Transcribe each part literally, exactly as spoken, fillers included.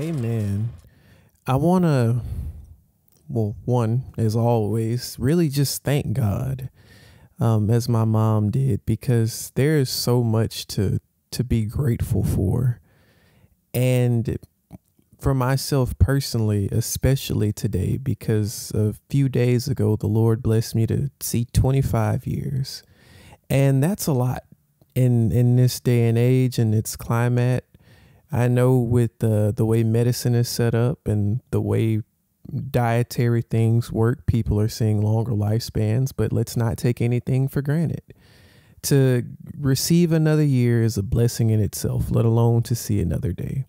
Amen. I want to, well, one, as always, really just thank God, um, as my mom did, because there is so much to, to be grateful for. And for myself personally, especially today, because a few days ago, the Lord blessed me to see twenty-five years. And that's a lot in, in this day and age and its climate. I know with the, the way medicine is set up and the way dietary things work, people are seeing longer lifespans, but let's not take anything for granted. To receive another year is a blessing in itself, let alone to see another day.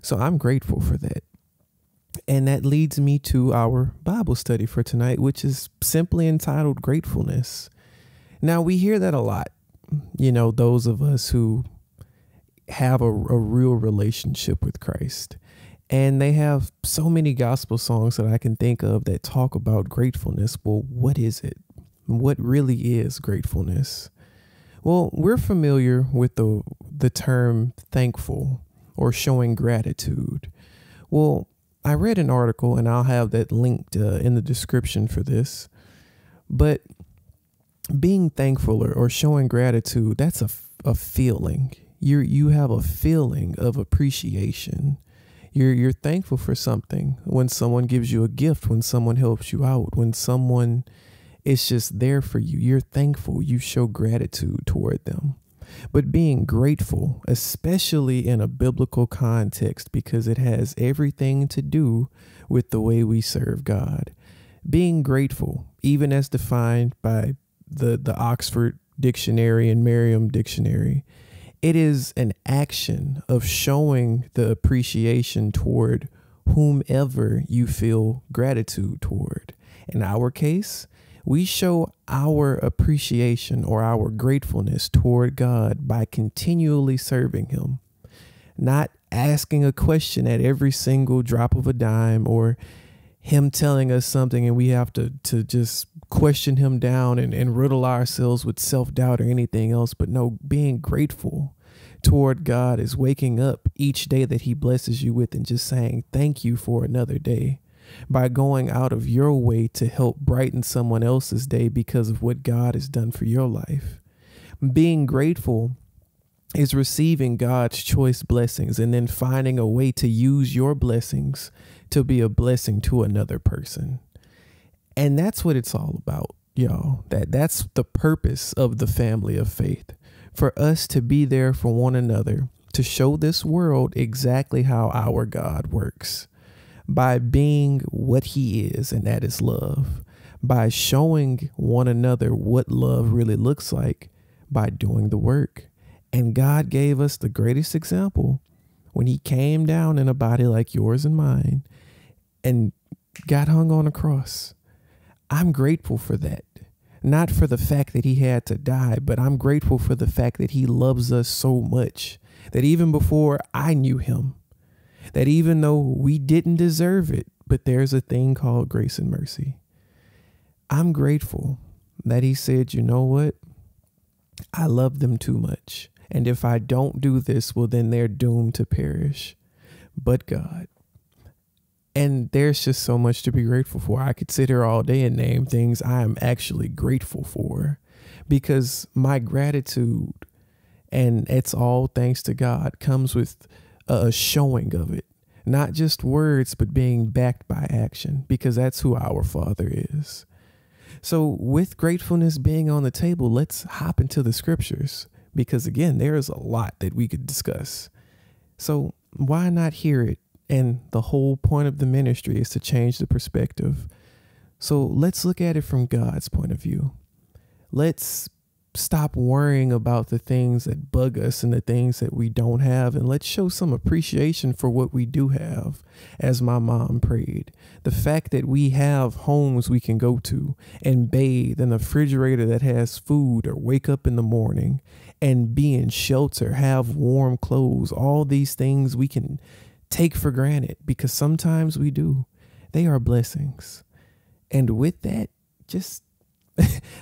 So I'm grateful for that. And that leads me to our Bible study for tonight, which is simply entitled Gratefulness. Now, we hear that a lot, you know, those of us who have a, a real relationship with Christ. And they have so many gospel songs that I can think of that talk about gratefulness. Well, what is it? What really is gratefulness? Well, we're familiar with the, the term thankful or showing gratitude. Well, I read an article, and I'll have that linked uh, in the description for this, but being thankful or, or showing gratitude, that's a, a feeling. You you have a feeling of appreciation. You're, you're thankful for something when someone gives you a gift, when someone helps you out, when someone is just there for you. You're thankful. You show gratitude toward them. But being grateful, especially in a biblical context, because it has everything to do with the way we serve God. Being grateful, even as defined by the, the Oxford Dictionary and Merriam Dictionary, it is an action of showing the appreciation toward whomever you feel gratitude toward. In our case, we show our appreciation or our gratefulness toward God by continually serving him, not asking a question at every single drop of a dime or him telling us something and we have to, to just question him down and, and riddle ourselves with self-doubt or anything else. But no, being grateful toward God is waking up each day that he blesses you with and just saying, thank you for another day, by going out of your way to help brighten someone else's day because of what God has done for your life. Being grateful is receiving God's choice blessings and then finding a way to use your blessings to be a blessing to another person. And that's what it's all about, y'all. That that's the purpose of the family of faith, for us to be there for one another, to show this world exactly how our God works, by being what he is, and that is love, by showing one another what love really looks like, by doing the work. And God gave us the greatest example when he came down in a body like yours and mine and got hung on a cross. I'm grateful for that, not for the fact that he had to die, but I'm grateful for the fact that he loves us so much that even before I knew him, that even though we didn't deserve it, but there's a thing called grace and mercy. I'm grateful that he said, you know what? I love them too much. And if I don't do this, well, then they're doomed to perish. But God. And there's just so much to be grateful for. I could sit here all day and name things I am actually grateful for, because my gratitude, and it's all thanks to God, comes with a showing of it, not just words, but being backed by action, because that's who our Father is. So with gratefulness being on the table, let's hop into the scriptures, because again, there is a lot that we could discuss. So why not hear it? And the whole point of the ministry is to change the perspective. So let's look at it from God's point of view. Let's stop worrying about the things that bug us and the things that we don't have. And let's show some appreciation for what we do have. As my mom prayed, the fact that we have homes we can go to and bathe, and a refrigerator that has food, or wake up in the morning and be in shelter, have warm clothes, all these things we can take for granted, because sometimes we do. They are blessings. And with that, just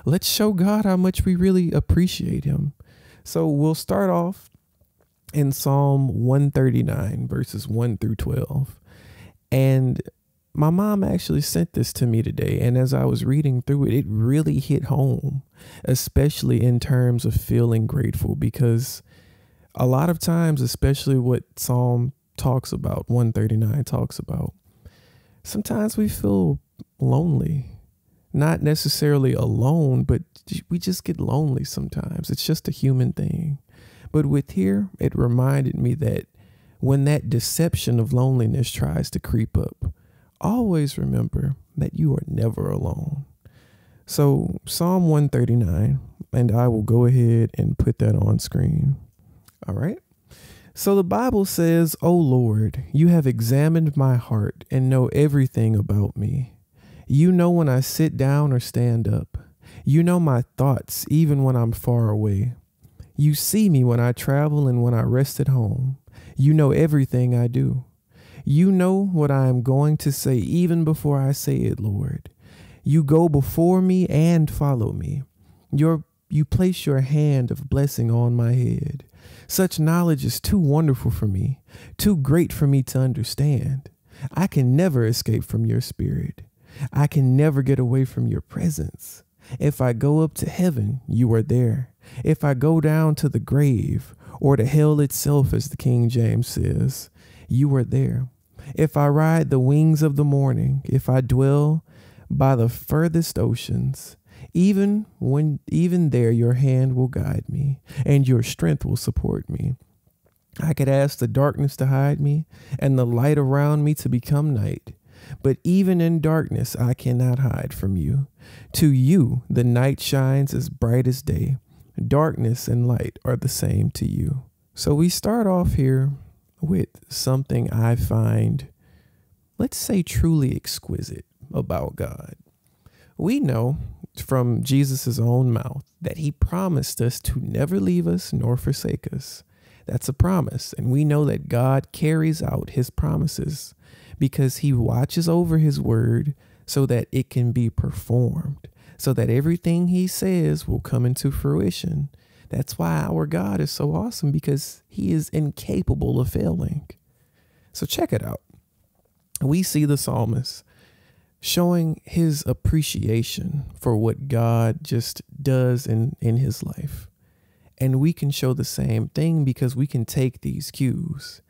let's show God how much we really appreciate him. So we'll start off in Psalm one thirty-nine, verses one through twelve. And my mom actually sent this to me today. And as I was reading through it, it really hit home, especially in terms of feeling grateful, because a lot of times, especially what Psalm talks about, one thirty-nine talks about, sometimes we feel lonely, not necessarily alone, but we just get lonely sometimes. It's just a human thing. But with here, it reminded me that when that deception of loneliness tries to creep up, always remember that you are never alone. So Psalm one thirty-nine, and I will go ahead and put that on screen. All right. So the Bible says, "O Lord, you have examined my heart and know everything about me. You know when I sit down or stand up. You know my thoughts, even when I'm far away. You see me when I travel and when I rest at home. You know everything I do. You know what I am going to say even before I say it, Lord. You go before me and follow me. Your, you place your hand of blessing on my head. Such knowledge is too wonderful for me, too great for me to understand. I can never escape from your spirit. I can never get away from your presence. If I go up to heaven, you are there. If I go down to the grave or to hell itself, as the King James says, you are there. If I ride the wings of the morning, if I dwell by the furthest oceans, even when, even there, your hand will guide me and your strength will support me. I could ask the darkness to hide me and the light around me to become night. But even in darkness, I cannot hide from you. To you, the night shines as bright as day. Darkness and light are the same to you." So we start off here with something I find, let's say, truly exquisite about God. We know from Jesus's own mouth that he promised us to never leave us nor forsake us. That's a promise. And we know that God carries out his promises because he watches over his word so that it can be performed, so that everything he says will come into fruition. That's why our God is so awesome, because he is incapable of failing. So check it out. We see the psalmist showing his appreciation for what God just does in, in his life. And we can show the same thing because we can take these cues.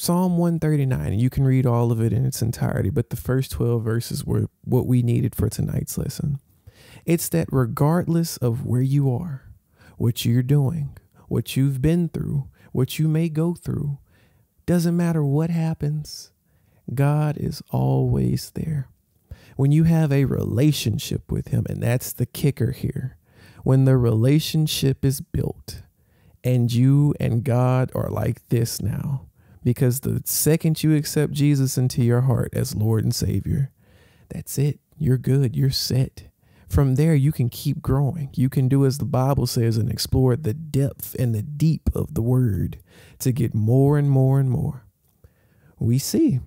Psalm one thirty-nine, and you can read all of it in its entirety, but the first twelve verses were what we needed for tonight's lesson. It's that regardless of where you are, what you're doing, what you've been through, what you may go through, doesn't matter what happens, God is always there. When you have a relationship with him, and that's the kicker here, when the relationship is built and you and God are like this now, because the second you accept Jesus into your heart as Lord and Savior, that's it. You're good. You're set. From there, you can keep growing. You can do as the Bible says and explore the depth and the deep of the word to get more and more and more. We see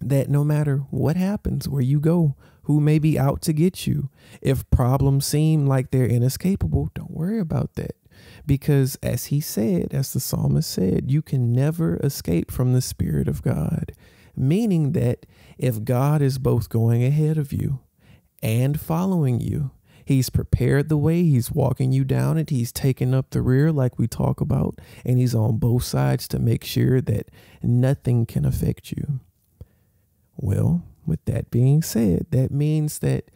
that no matter what happens, where you go, who may be out to get you, if problems seem like they're inescapable, don't worry about that. Because as he said, as the psalmist said, you can never escape from the Spirit of God, meaning that if God is both going ahead of you and following you, he's prepared the way, he's walking you down it, he's taking up the rear like we talk about, and he's on both sides to make sure that nothing can affect you. Well, with that being said, that means that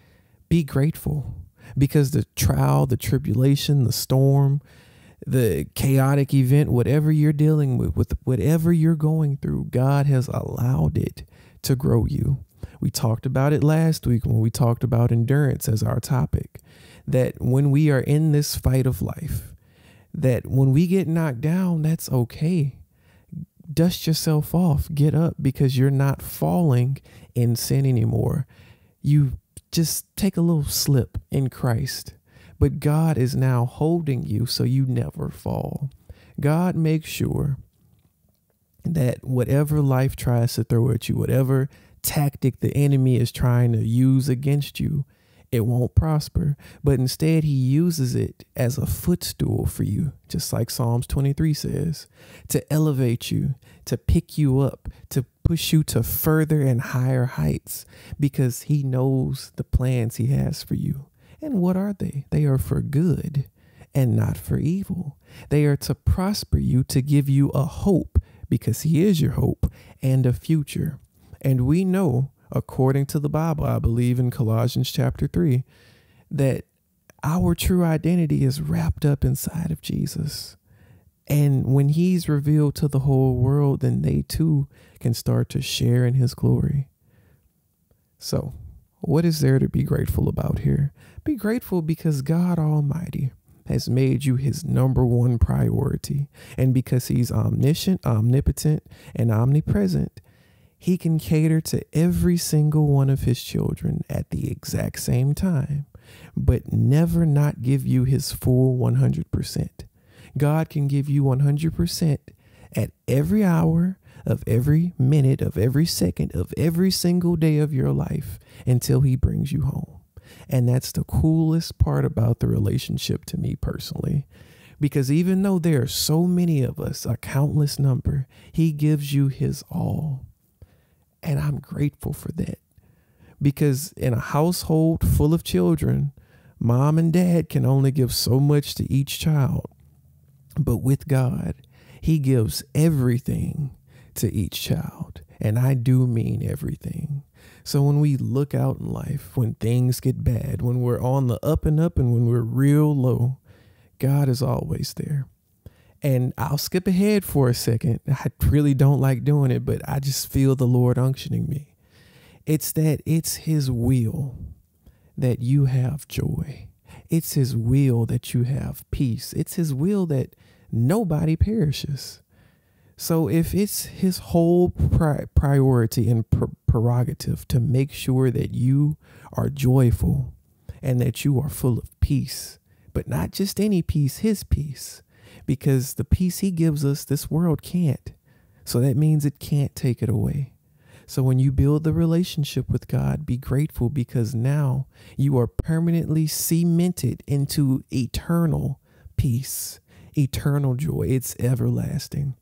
be grateful, because the trial, the tribulation, the storm, the chaotic event, whatever you're dealing with, with whatever you're going through, God has allowed it to grow you. We talked about it last week when we talked about endurance as our topic, that when we are in this fight of life, that when we get knocked down, that's okay. Dust yourself off, get up, because you're not falling in sin anymore. You just take a little slip in Christ, but God is now holding you so you never fall. God makes sure that whatever life tries to throw at you, whatever tactic the enemy is trying to use against you, it won't prosper. But instead, he uses it as a footstool for you, just like Psalms twenty-three says, to elevate you, to pick you up, to push you to further and higher heights, because he knows the plans he has for you. And what are they? They are for good and not for evil. They are to prosper you, to give you a hope, because he is your hope, and a future. And we know, according to the Bible, I believe in Colossians chapter three, that our true identity is wrapped up inside of Jesus. And when he's revealed to the whole world, then they too can start to share in his glory. So what is there to be grateful about here? Be grateful because God Almighty has made you his number one priority. And because he's omniscient, omnipotent, and omnipresent, he can cater to every single one of his children at the exact same time, but never not give you his full one hundred percent. God can give you one hundred percent at every hour of every minute, of every second, of every single day of your life until he brings you home. And that's the coolest part about the relationship to me personally. Because even though there are so many of us, a countless number, he gives you his all. And I'm grateful for that, because in a household full of children, mom and dad can only give so much to each child. But with God, he gives everything to each child. And I do mean everything. So when we look out in life, when things get bad, when we're on the up and up and when we're real low, God is always there. And I'll skip ahead for a second. I really don't like doing it, but I just feel the Lord unctioning me. It's that it's his will that you have joy. It's his will that you have peace. It's his will that nobody perishes. So if it's his whole pri priority and pr prerogative to make sure that you are joyful and that you are full of peace, but not just any peace, his peace, because the peace he gives us, this world can't. So that means it can't take it away. So when you build the relationship with God, be grateful, because now you are permanently cemented into eternal peace, eternal joy. It's everlasting.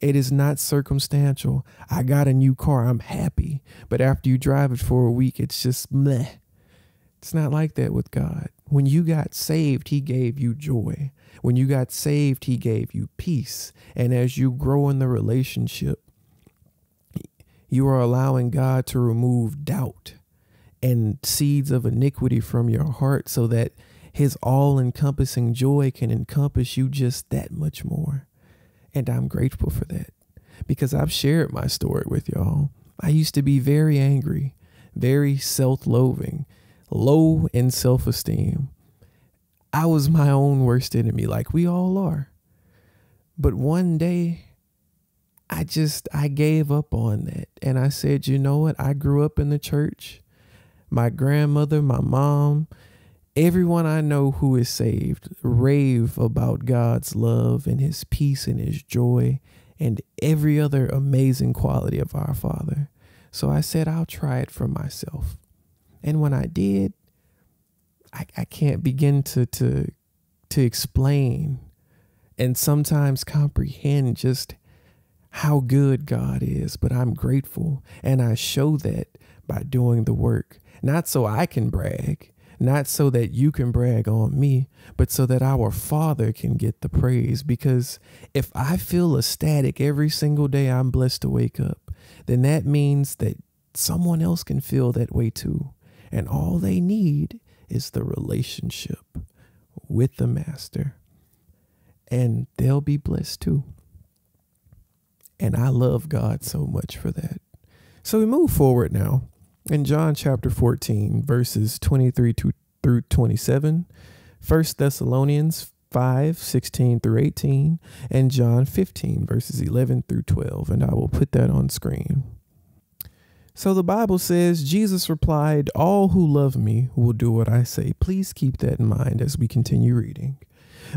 It is not circumstantial. I got a new car, I'm happy. But after you drive it for a week, it's just meh. It's not like that with God. When you got saved, he gave you joy. When you got saved, he gave you peace. And as you grow in the relationship, you are allowing God to remove doubt and seeds of iniquity from your heart so that his all-encompassing joy can encompass you just that much more. And I'm grateful for that, because I've shared my story with y'all. I used to be very angry, very self-loathing, low in self-esteem. I was my own worst enemy, like we all are. But one day, I just, I gave up on that. And I said, you know what? I grew up in the church. My grandmother, my mom, everyone I know who is saved rave about God's love and his peace and his joy and every other amazing quality of our Father. So I said, I'll try it for myself. And when I did, I, I can't begin to, to, to explain and sometimes comprehend just how good God is, but I'm grateful. And I show that by doing the work, not so I can brag, not so that you can brag on me, but so that our Father can get the praise. Because if I feel ecstatic every single day I'm blessed to wake up, then that means that someone else can feel that way too. And all they need is the relationship with the Master, and they'll be blessed too. And I love God so much for that. So we move forward now in John chapter fourteen, verses twenty-three through twenty-seven, First Thessalonians five, sixteen through eighteen, and John fifteen, verses eleven through twelve. And I will put that on screen. So the Bible says, Jesus replied, all who love me will do what I say. Please keep that in mind as we continue reading.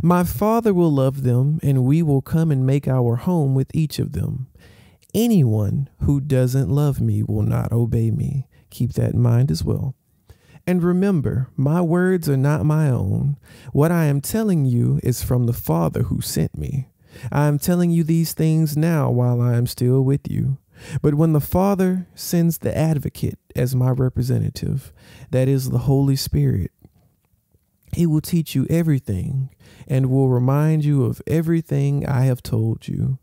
My Father will love them, and we will come and make our home with each of them. Anyone who doesn't love me will not obey me. Keep that in mind as well. And remember, my words are not my own. What I am telling you is from the Father who sent me. I am telling you these things now while I am still with you. But when the Father sends the Advocate as my representative, that is the Holy Spirit, he will teach you everything and will remind you of everything I have told you.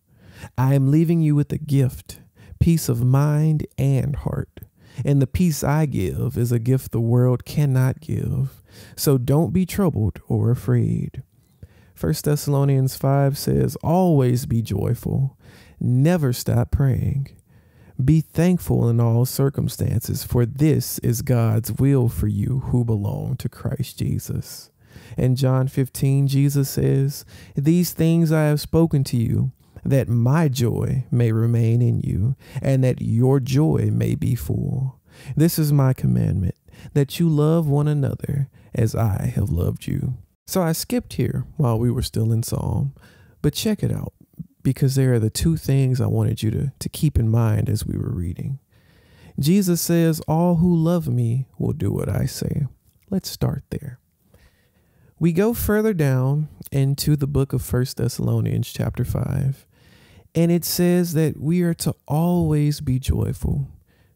I am leaving you with a gift, peace of mind and heart. And the peace I give is a gift the world cannot give. So don't be troubled or afraid. First Thessalonians five says, always be joyful. Never stop praying. Be thankful in all circumstances, for this is God's will for you who belong to Christ Jesus. In John fifteen, Jesus says, these things I have spoken to you, that my joy may remain in you, and that your joy may be full. This is my commandment, that you love one another as I have loved you. So I skipped here while we were still in Psalm, but check it out, because there are the two things I wanted you to, to keep in mind as we were reading. Jesus says, all who love me will do what I say. Let's start there. We go further down into the book of First Thessalonians chapter five, and it says that we are to always be joyful,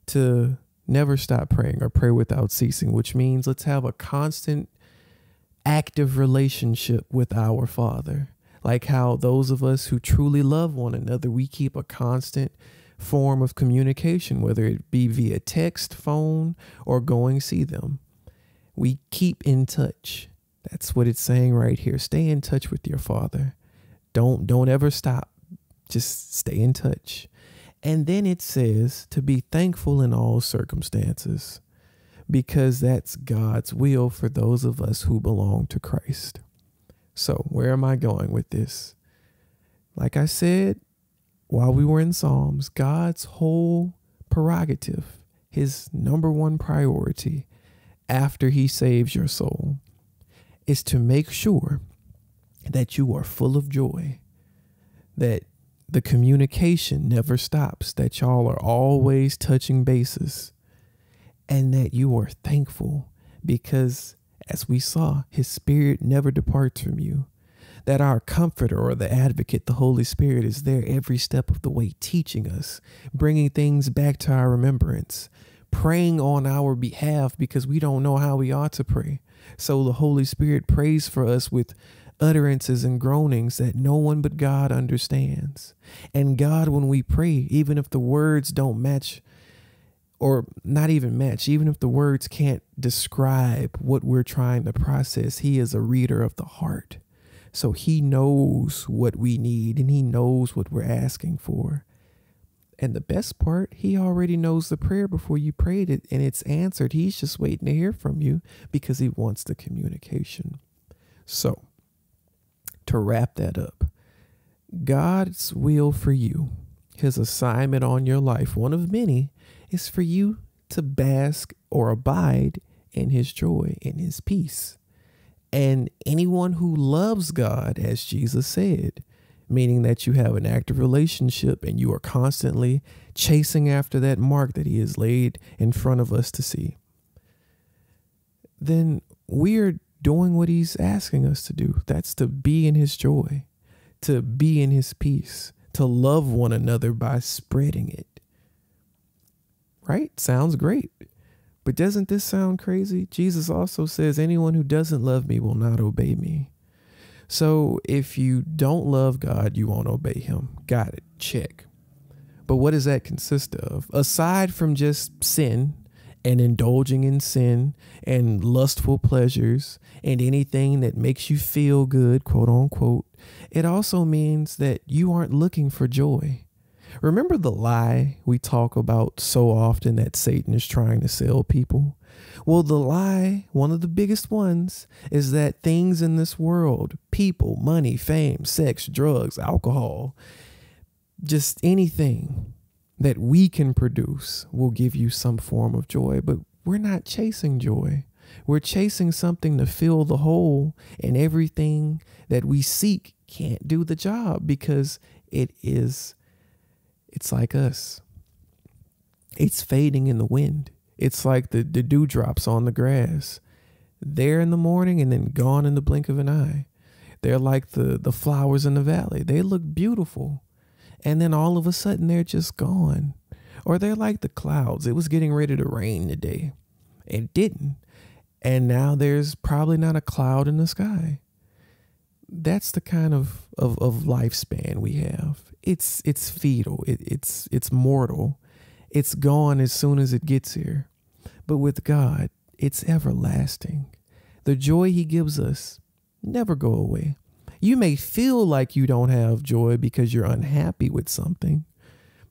to never stop praying or pray without ceasing, which means let's have a constant, active relationship with our Father. Like how those of us who truly love one another, we keep a constant form of communication, whether it be via text, phone, or going see them. We keep in touch. That's what it's saying right here. Stay in touch with your Father. Don't, don't ever stop. Just stay in touch. And then it says to be thankful in all circumstances, because that's God's will for those of us who belong to Christ. So where am I going with this? Like I said, while we were in Psalms, God's whole prerogative, his number one priority after he saves your soul, is to make sure that you are full of joy, that the communication never stops, that y'all are always touching bases, and that you are thankful because, as we saw, his Spirit never departs from you, that our comforter or the advocate, the Holy Spirit, is there every step of the way, teaching us, bringing things back to our remembrance, praying on our behalf because we don't know how we ought to pray. So the Holy Spirit prays for us with utterances and groanings that no one but God understands. And God, when we pray, even if the words don't match, or not even match, even if the words can't describe what we're trying to process, he is a reader of the heart. So he knows what we need and he knows what we're asking for. And the best part, he already knows the prayer before you prayed it and it's answered. He's just waiting to hear from you because he wants the communication. So to wrap that up, God's will for you, his assignment on your life, one of many, is for you to bask or abide in his joy, in his peace. And anyone who loves God, as Jesus said, meaning that you have an active relationship and you are constantly chasing after that mark that he has laid in front of us to see, then we are doing what he's asking us to do. That's to be in his joy, to be in his peace, to love one another by spreading it. Right? Sounds great. But doesn't this sound crazy? Jesus also says, anyone who doesn't love me will not obey me. So if you don't love God, you won't obey him. Got it. Check. But what does that consist of? Aside from just sin and indulging in sin and lustful pleasures and anything that makes you feel good, quote unquote, it also means that you aren't looking for joy. Remember the lie we talk about so often that Satan is trying to sell people? Well, the lie, one of the biggest ones, is that things in this world, people, money, fame, sex, drugs, alcohol, just anything that we can produce will give you some form of joy. But we're not chasing joy. We're chasing something to fill the hole, and everything that we seek can't do the job because it is. It's like us. It's fading in the wind. It's like the, the dewdrops on the grass. There in the morning and then gone in the blink of an eye. They're like the, the flowers in the valley. They look beautiful. And then all of a sudden they're just gone. Or they're like the clouds. It was getting ready to rain today. It didn't. And now there's probably not a cloud in the sky. That's the kind of, of, of lifespan we have. It's, it's fetal. It, it's, it's mortal. It's gone as soon as it gets here. But with God, it's everlasting. The joy he gives us never go away. You may feel like you don't have joy because you're unhappy with something.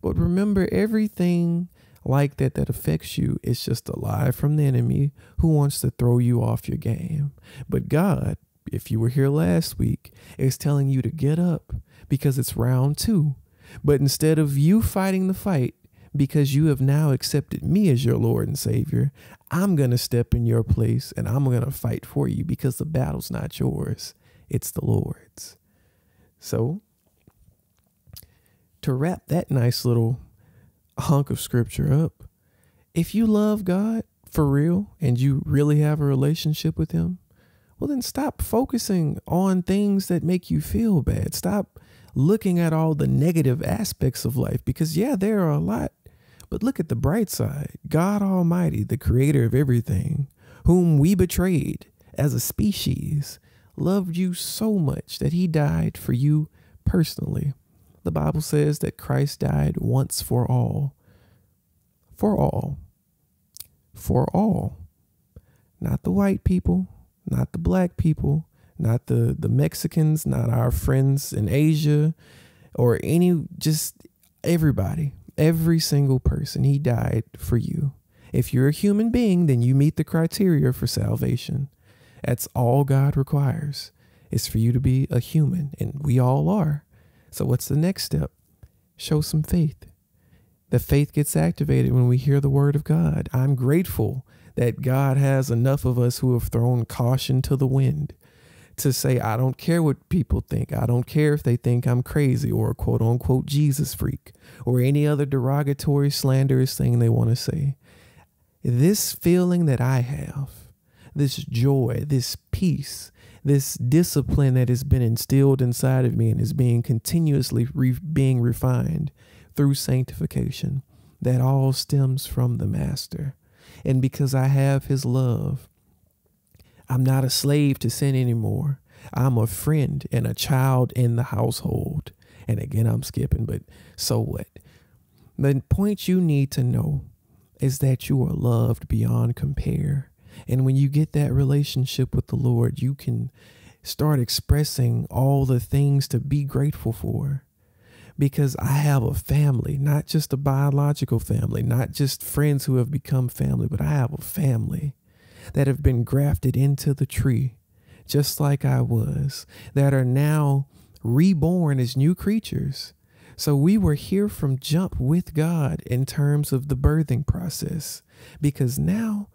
But remember, everything like that that affects you is just a lie from the enemy who wants to throw you off your game. But God, if you were here last week, is telling you to get up because it's round two. But instead of you fighting the fight, because you have now accepted me as your Lord and Savior, I'm going to step in your place and I'm going to fight for you because the battle's not yours. It's the Lord's. So to wrap that nice little hunk of scripture up, if you love God for real and you really have a relationship with him, well, then stop focusing on things that make you feel bad. Stop looking at all the negative aspects of life, because, yeah, there are a lot. But look at the bright side. God Almighty, the creator of everything, whom we betrayed as a species, loved you so much that he died for you personally. The Bible says that Christ died once for all. For all. For all. Not the white people, not the black people, not the, the Mexicans, not our friends in Asia or any, just everybody. Every single person, he died for you. If you're a human being, then you meet the criteria for salvation. That's all God requires, is for you to be a human, and we all are. So what's the next step? Show some faith. The faith gets activated when we hear the word of God. I'm grateful that God has enough of us who have thrown caution to the wind to say, I don't care what people think. I don't care if they think I'm crazy or a quote unquote Jesus freak or any other derogatory, slanderous thing they want to say. This feeling that I have, this joy, this peace, this discipline that has been instilled inside of me and is being continuously re being refined through sanctification, that all stems from the Master. And because I have his love, I'm not a slave to sin anymore. I'm a friend and a child in the household. And again, I'm skipping, but so what? The point you need to know is that you are loved beyond compare. And when you get that relationship with the Lord, you can start expressing all the things to be grateful for. Because I have a family, not just a biological family, not just friends who have become family, but I have a family that have been grafted into the tree, just like I was, that are now reborn as new creatures. So we were here from jump with God in terms of the birthing process, because now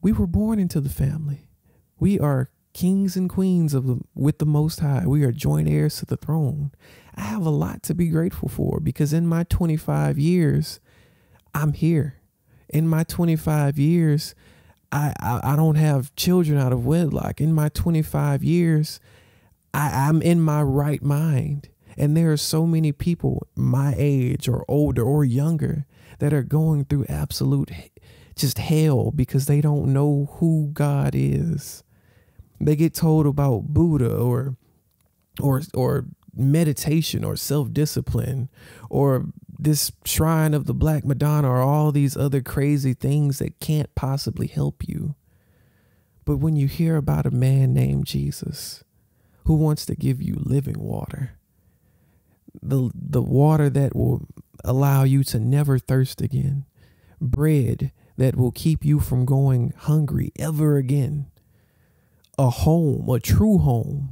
we were born into the family. We are kings and queens of the, with the Most High. We are joint heirs to the throne. I have a lot to be grateful for, because in my twenty-five years, I'm here. In my twenty-five years, I, I don't have children out of wedlock. In my twenty-five years, I, I'm in my right mind. And there are so many people my age or older or younger that are going through absolute just hell because they don't know who God is. They get told about Buddha or or or meditation or self-discipline or this shrine of the Black Madonna or all these other crazy things that can't possibly help you. But when you hear about a man named Jesus who wants to give you living water, the, the water that will allow you to never thirst again, bread that will keep you from going hungry ever again, a home, a true home,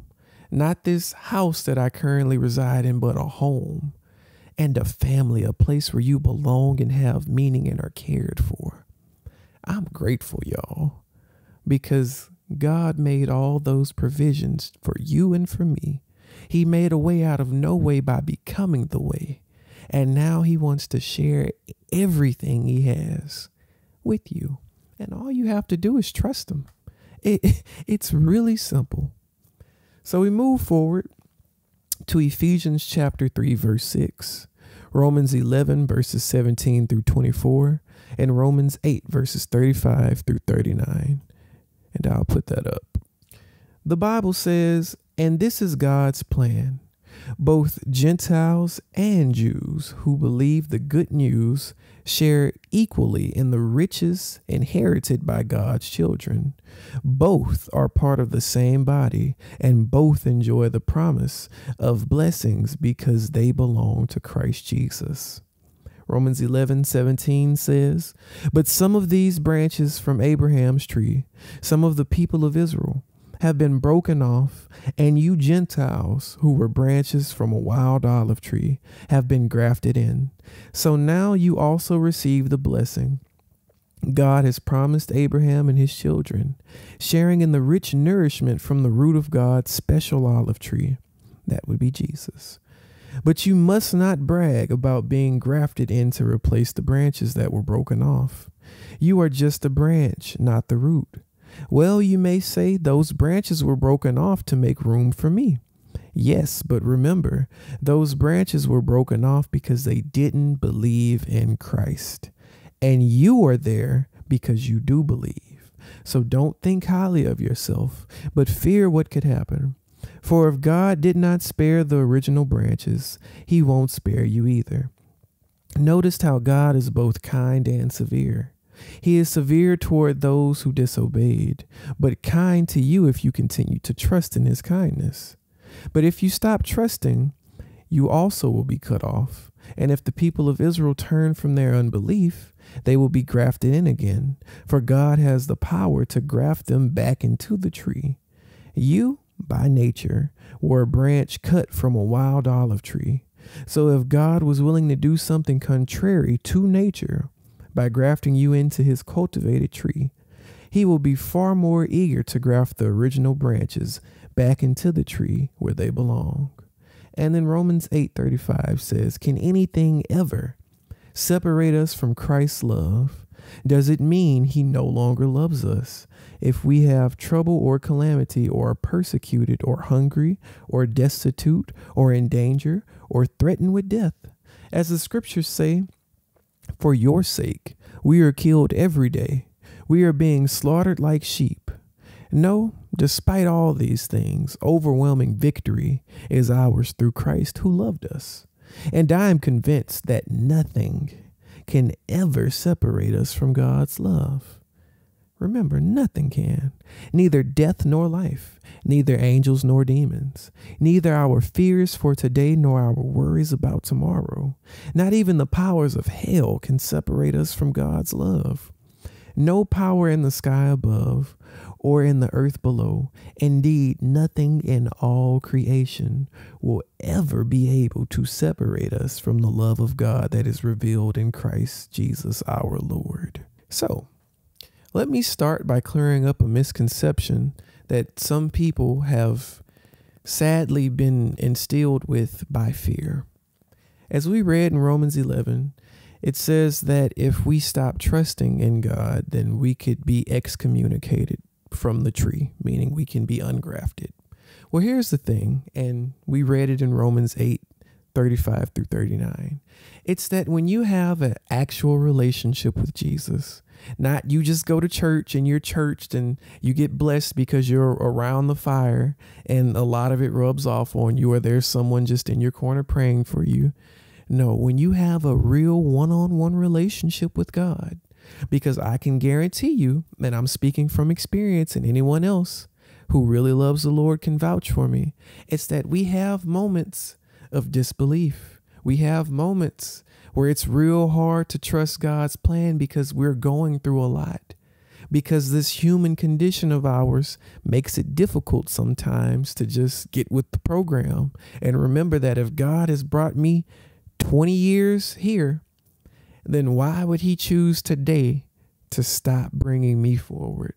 not this house that I currently reside in, but a home, and a family, a place where you belong and have meaning and are cared for. I'm grateful, y'all, because God made all those provisions for you and for me. He made a way out of no way by becoming the way. And now he wants to share everything he has with you. And all you have to do is trust him. It, it's really simple. So we move forward to Ephesians chapter three, verse six, Romans eleven, verses seventeen through twenty-four, and Romans eight, verses thirty-five through thirty-nine. And I'll put that up. The Bible says, and this is God's plan, both Gentiles and Jews who believe the good news share equally in the riches inherited by God's children. Both are part of the same body, and both enjoy the promise of blessings because they belong to Christ Jesus. Romans eleven seventeen says, but some of these branches from Abraham's tree, some of the people of Israel, have been broken off, and you Gentiles who were branches from a wild olive tree have been grafted in. So now you also receive the blessing God has promised Abraham and his children, sharing in the rich nourishment from the root of God's special olive tree. That would be Jesus. But you must not brag about being grafted in to replace the branches that were broken off. You are just a branch, not the root. Well, you may say, those branches were broken off to make room for me. Yes, but remember, those branches were broken off because they didn't believe in Christ. And you are there because you do believe. So don't think highly of yourself, but fear what could happen. For if God did not spare the original branches, he won't spare you either. Notice how God is both kind and severe. He is severe toward those who disobeyed, but kind to you if you continue to trust in his kindness. But if you stop trusting, you also will be cut off. And if the people of Israel turn from their unbelief, they will be grafted in again, for God has the power to graft them back into the tree. You, by nature, were a branch cut from a wild olive tree. So if God was willing to do something contrary to nature by grafting you into his cultivated tree, he will be far more eager to graft the original branches back into the tree where they belong. And then Romans eight thirty-five says, can anything ever separate us from Christ's love? Does it mean he no longer loves us? If we have trouble or calamity, or are persecuted, or hungry, or destitute, or in danger, or threatened with death, as the scriptures say, for your sake, we are killed every day. We are being slaughtered like sheep. No, despite all these things, overwhelming victory is ours through Christ who loved us. And I am convinced that nothing can ever separate us from God's love. Remember, nothing can, neither death nor life, neither angels nor demons, neither our fears for today nor our worries about tomorrow. Not even the powers of hell can separate us from God's love. No power in the sky above or in the earth below, indeed, nothing in all creation will ever be able to separate us from the love of God that is revealed in Christ Jesus our Lord. So, let me start by clearing up a misconception that some people have sadly been instilled with by fear. As we read in Romans eleven, it says that if we stop trusting in God, then we could be excommunicated from the tree, meaning we can be ungrafted. Well, here's the thing, and we read it in Romans eight thirty-five through thirty-nine. It's that when you have an actual relationship with Jesus, not you just go to church and you're churched and you get blessed because you're around the fire and a lot of it rubs off on you, or there's someone just in your corner praying for you. No, when you have a real one-on-one relationship with God, because I can guarantee you, and I'm speaking from experience, and anyone else who really loves the Lord can vouch for me, it's that we have moments of disbelief. We have moments where it's real hard to trust God's plan because we're going through a lot, because this human condition of ours makes it difficult sometimes to just get with the program. And remember that if God has brought me twenty years here, then why would he choose today to stop bringing me forward?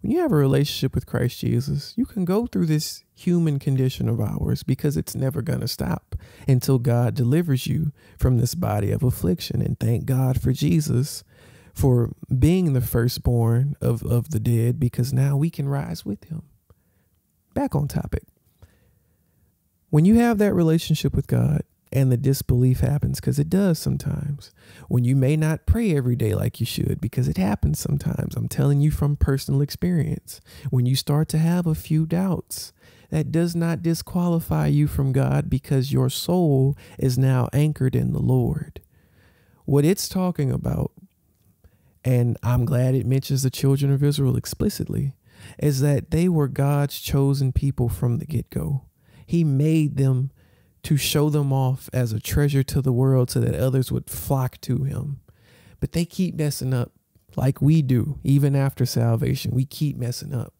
When you have a relationship with Christ Jesus, you can go through this human condition of ours because it's never going to stop until God delivers you from this body of affliction. And thank God for Jesus, for being the firstborn of, of the dead, because now we can rise with him. Back on topic. When you have that relationship with God and the disbelief happens, because it does sometimes, when you may not pray every day like you should, because it happens sometimes. I'm telling you from personal experience, when you start to have a few doubts, that does not disqualify you from God, because your soul is now anchored in the Lord. What it's talking about, and I'm glad it mentions the children of Israel explicitly, is that they were God's chosen people from the get-go. He made them to show them off as a treasure to the world so that others would flock to him. But they keep messing up like we do, even after salvation. We keep messing up.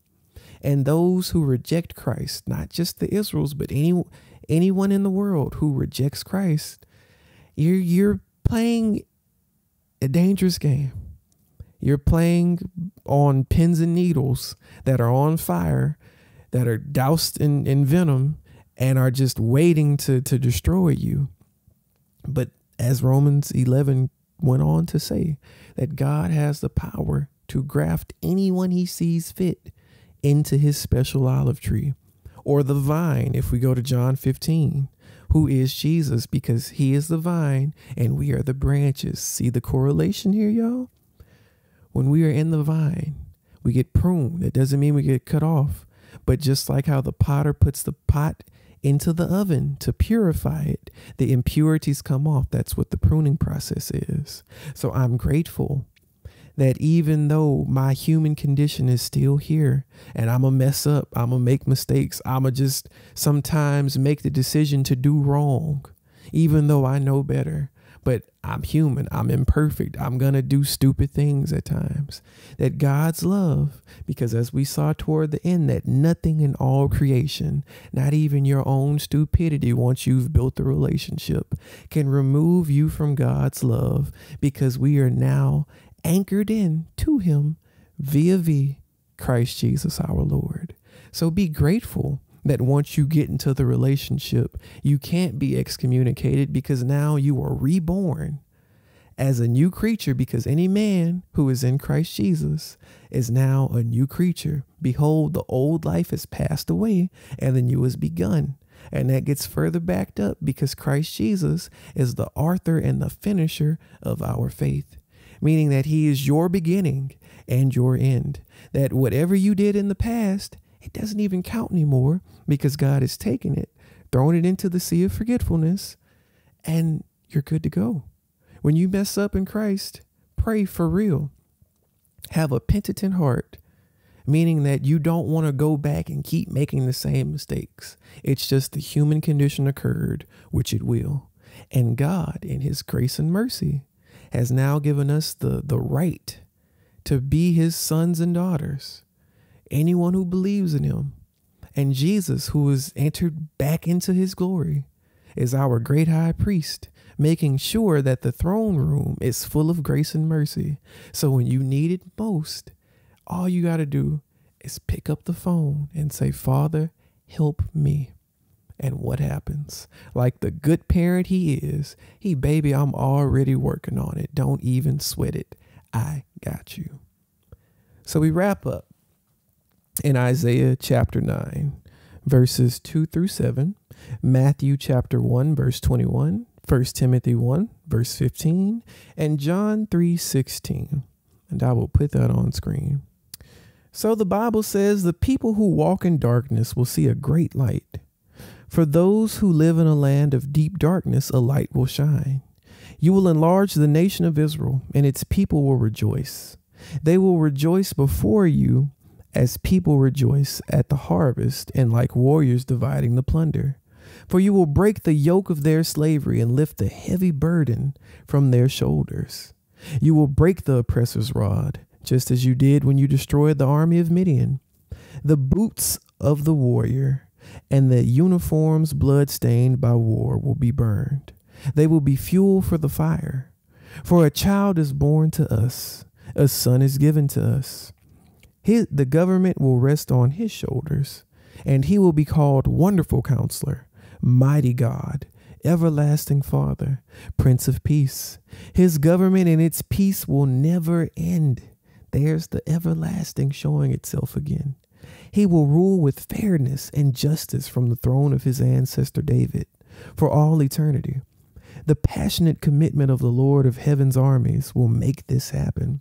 And those who reject Christ, not just the Israels, but any, anyone in the world who rejects Christ, you're, you're playing a dangerous game. You're playing on pins and needles that are on fire, that are doused in, in venom, and are just waiting to, to destroy you. But as Romans eleven went on to say, that God has the power to graft anyone he sees fit into his special olive tree, or the vine, if we go to John fifteen, who is Jesus, because he is the vine and we are the branches. See the correlation here, y'all? When we are in the vine, we get pruned. It doesn't mean we get cut off, but just like how the potter puts the pot into the oven to purify it, the impurities come off. That's what the pruning process is. So I'm grateful that even though my human condition is still here, and I'm going to mess up, I'm going to make mistakes, I'm going to just sometimes make the decision to do wrong, even though I know better. But I'm human. I'm imperfect. I'm going to do stupid things at times. That God's love, because as we saw toward the end, that nothing in all creation, not even your own stupidity, once you've built the relationship, can remove you from God's love, because we are now anchored in to him via via Christ Jesus, our Lord. So be grateful that once you get into the relationship, you can't be excommunicated, because now you are reborn as a new creature, because any man who is in Christ Jesus is now a new creature. Behold, the old life has passed away and the new has begun. And that gets further backed up because Christ Jesus is the author and the finisher of our faith, meaning that he is your beginning and your end, that whatever you did in the past, it doesn't even count anymore, because God has taken it, thrown it into the sea of forgetfulness, and you're good to go. When you mess up in Christ, pray for real. Have a penitent heart, meaning that you don't want to go back and keep making the same mistakes. It's just the human condition occurred, which it will. And God, in his grace and mercy, has now given us the, the right to be his sons and daughters. Anyone who believes in him, and Jesus, who has entered back into his glory, is our great high priest, making sure that the throne room is full of grace and mercy. So when you need it most, all you got to do is pick up the phone and say, Father, help me. And what happens? Like the good parent he is, he, baby, I'm already working on it. Don't even sweat it. I got you. So we wrap up in Isaiah chapter nine, verses two through seven, Matthew chapter one, verse twenty-one, First Timothy one, verse fifteen, and John three sixteen. And I will put that on screen. So the Bible says, the people who walk in darkness will see a great light. For those who live in a land of deep darkness, a light will shine. You will enlarge the nation of Israel, and its people will rejoice. They will rejoice before you, as people rejoice at the harvest, and like warriors dividing the plunder. For you will break the yoke of their slavery and lift the heavy burden from their shoulders. You will break the oppressor's rod, just as you did when you destroyed the army of Midian. The boots of the warrior and the uniforms blood-stained by war will be burned. They will be fuel for the fire. For a child is born to us, a son is given to us. His, the government will rest on his shoulders, and he will be called Wonderful Counselor, Mighty God, Everlasting Father, Prince of Peace. His government and its peace will never end. There's the everlasting showing itself again. He will rule with fairness and justice from the throne of his ancestor David for all eternity. The passionate commitment of the Lord of Heaven's armies will make this happen.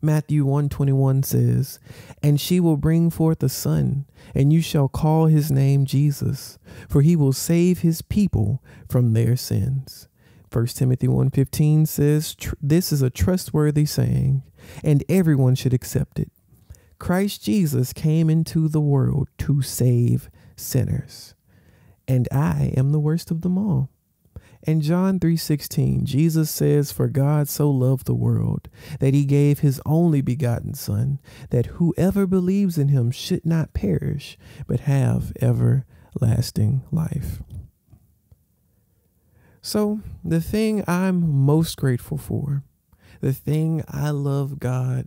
Matthew one twenty-one says, "And she will bring forth a son, and you shall call his name Jesus, for he will save his people from their sins." First Timothy one fifteen says, "This is a trustworthy saying, and everyone should accept it. Christ Jesus came into the world to save sinners, and I am the worst of them all." In John three sixteen, Jesus says, "For God so loved the world that he gave his only begotten Son, that whoever believes in him should not perish, but have everlasting life." So the thing I'm most grateful for, the thing I love God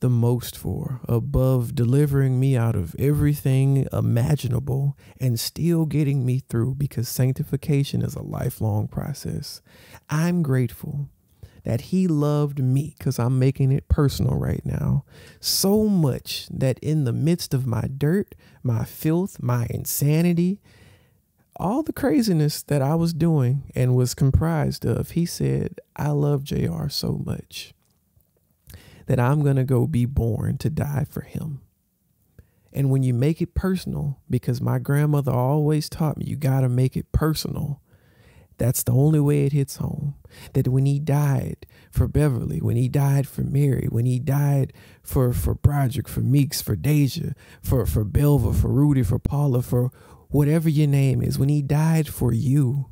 the most for, above delivering me out of everything imaginable and still getting me through, because sanctification is a lifelong process. I'm grateful that he loved me, because I'm making it personal right now, so much that in the midst of my dirt, my filth, my insanity, all the craziness that I was doing and was comprised of, he said, "I love J R so much that I'm going to go be born to die for him." And when you make it personal, because my grandmother always taught me, you got to make it personal. That's the only way it hits home. That when he died for Beverly, when he died for Mary, when he died for, for Broderick, for Meeks, for Deja, for, for Belva, for Rudy, for Paula, for whatever your name is, when he died for you,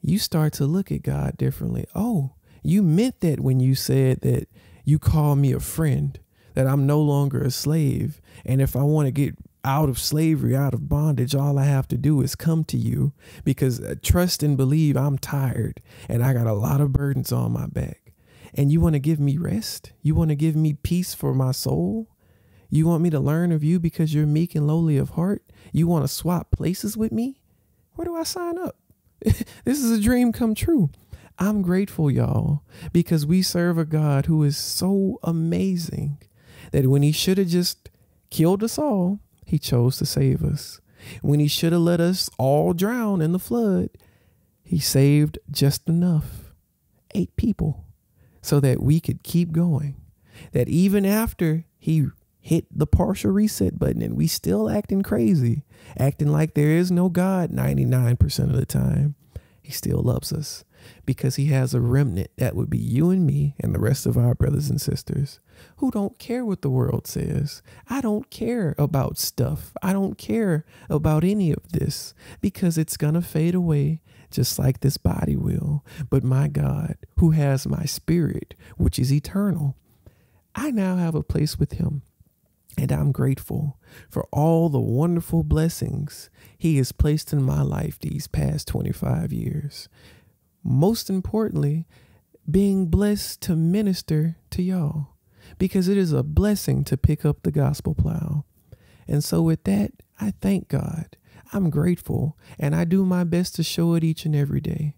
you start to look at God differently. Oh, you meant that when you said that you call me a friend, that I'm no longer a slave. And if I want to get out of slavery, out of bondage, all I have to do is come to you, because trust and believe I'm tired and I got a lot of burdens on my back. And you want to give me rest? You want to give me peace for my soul? You want me to learn of you because you're meek and lowly of heart? You want to swap places with me? Where do I sign up? This is a dream come true. I'm grateful, y'all, because we serve a God who is so amazing that when he should have just killed us all, he chose to save us. When he should have let us all drown in the flood, he saved just enough, eight people, so that we could keep going. That even after he hit the partial reset button and we still acting crazy, acting like there is no God ninety-nine percent of the time, he still loves us, because he has a remnant that would be you and me and the rest of our brothers and sisters who don't care what the world says. I don't care about stuff. I don't care about any of this, because it's going to fade away just like this body will. But my God, who has my spirit, which is eternal, I now have a place with him. And I'm grateful for all the wonderful blessings he has placed in my life these past twenty-five years. Most importantly, being blessed to minister to y'all, because it is a blessing to pick up the gospel plow. And so with that, I thank God. I'm grateful, and I do my best to show it each and every day.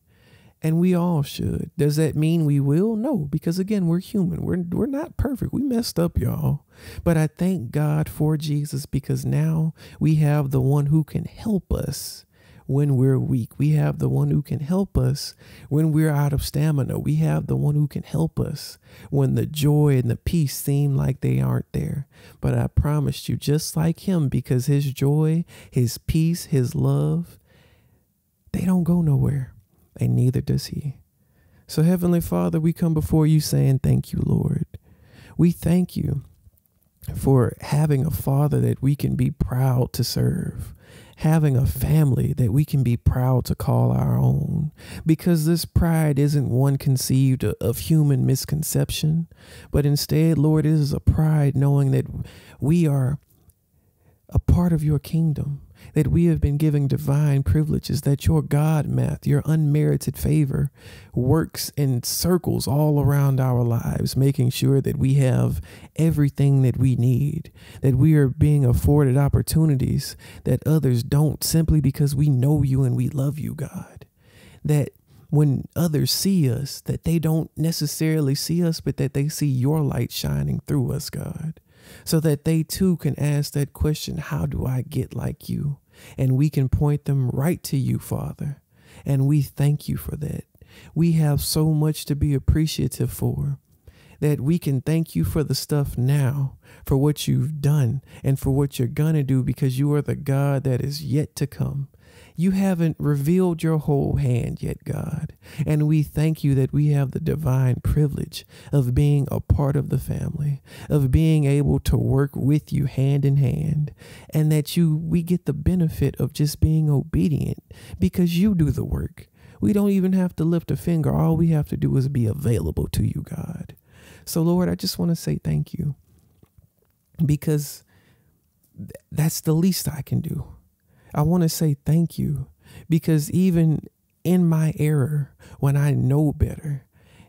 And we all should. Does that mean we will? No, because again, we're human. We're, we're not perfect. We messed up, y'all. But I thank God for Jesus, because now we have the one who can help us when we're weak. We have the one who can help us when we're out of stamina. We have the one who can help us when the joy and the peace seem like they aren't there. But I promised you, just like him, because his joy, his peace, his love, they don't go nowhere, and neither does he. So Heavenly Father, we come before you saying, thank you, Lord. We thank you for having a father that we can be proud to serve, having a family that we can be proud to call our own, because this pride isn't one conceived of human misconception, but instead, Lord, it is a pride knowing that we are a part of your kingdom, that we have been given divine privileges, that your God math, your unmerited favor, works in circles all around our lives, making sure that we have everything that we need, that we are being afforded opportunities that others don't simply because we know you and we love you, God. That when others see us, that they don't necessarily see us, but that they see your light shining through us, God, so that they too can ask that question, how do I get like you? And we can point them right to you, Father. And we thank you for that. We have so much to be appreciative for, that we can thank you for the stuff now, for what you've done and for what you're gonna do, because you are the God that is yet to come. You haven't revealed your whole hand yet, God, and we thank you that we have the divine privilege of being a part of the family, of being able to work with you hand in hand, and that you we get the benefit of just being obedient because you do the work. We don't even have to lift a finger. All we have to do is be available to you, God. So, Lord, I just want to say thank you, because th- that's the least I can do. I want to say thank you, because even in my error, when I know better,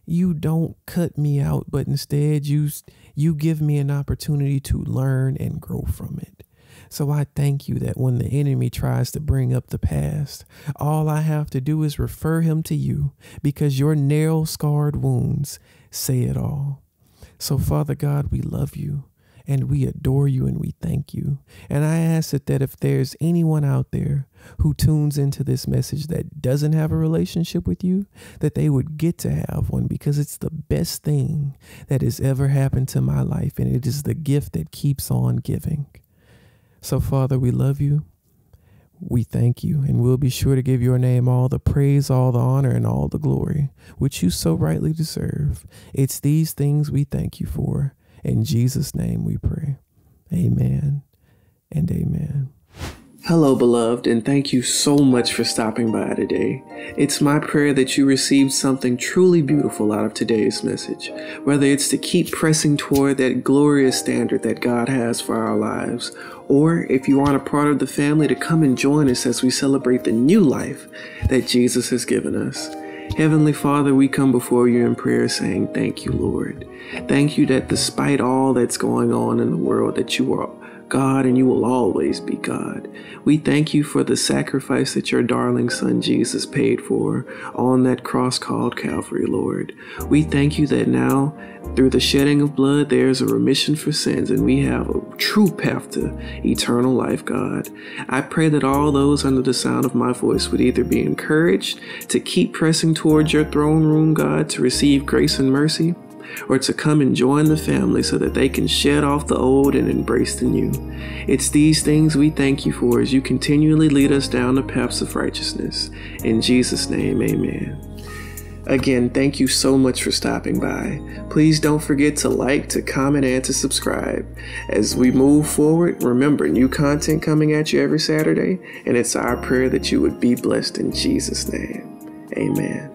you don't cut me out, but instead you, you give me an opportunity to learn and grow from it. So I thank you that when the enemy tries to bring up the past, all I have to do is refer him to you, because your nail-scarred wounds say it all. So, Father God, we love you, and we adore you, and we thank you. And I ask that, that if there's anyone out there who tunes into this message that doesn't have a relationship with you, that they would get to have one, because it's the best thing that has ever happened to my life, and it is the gift that keeps on giving. So, Father, we love you. We thank you, and we'll be sure to give your name all the praise, all the honor, and all the glory, which you so rightly deserve. It's these things we thank you for. In Jesus' name we pray. Amen and amen. Hello, beloved, and thank you so much for stopping by today. It's my prayer that you received something truly beautiful out of today's message, whether it's to keep pressing toward that glorious standard that God has for our lives, or if you aren't a part of the family, to come and join us as we celebrate the new life that Jesus has given us. Heavenly Father, we come before you in prayer saying, thank you, Lord. Thank you that despite all that's going on in the world, that you are God and you will always be God. We thank you for the sacrifice that your darling son Jesus paid for on that cross called Calvary, Lord. We thank you that now through the shedding of blood, there's a remission for sins, and we have a true path to eternal life, God. I pray that all those under the sound of my voice would either be encouraged to keep pressing towards your throne room, God, to receive grace and mercy, or to come and join the family so that they can shed off the old and embrace the new. It's these things we thank you for as you continually lead us down the paths of righteousness. In Jesus' name, amen. Again, thank you so much for stopping by. Please don't forget to like, to comment, and to subscribe. As we move forward, remember, new content coming at you every Saturday, and it's our prayer that you would be blessed in Jesus' name. Amen.